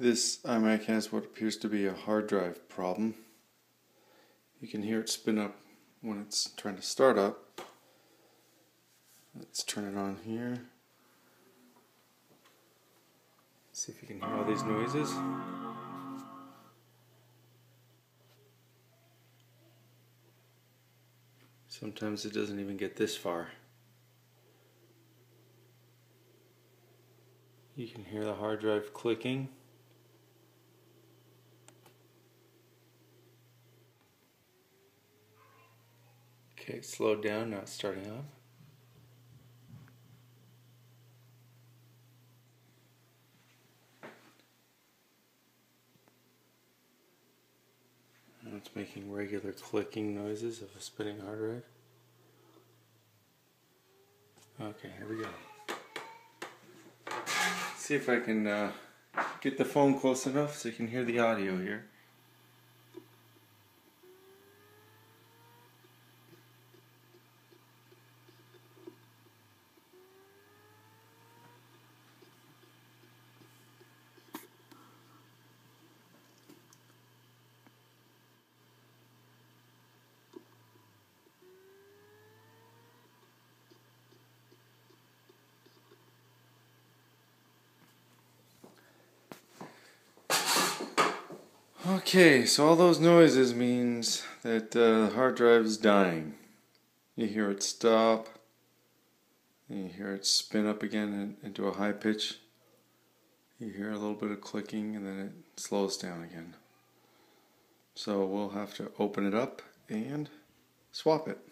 This iMac has what appears to be a hard drive problem. You can hear it spin up when it's trying to start up. Let's turn it on here. See if you can hear all these noises. Sometimes it doesn't even get this far. You can hear the hard drive clicking. Okay, it slowed down, now it's starting up. And it's making regular clicking noises of a spinning hard drive. Okay, here we go. See if I can get the phone close enough so you can hear the audio here. Okay, so all those noises means that the hard drive is dying. You hear it stop, and you hear it spin up again into a high pitch. You hear a little bit of clicking, and then it slows down again. So we'll have to open it up and swap it.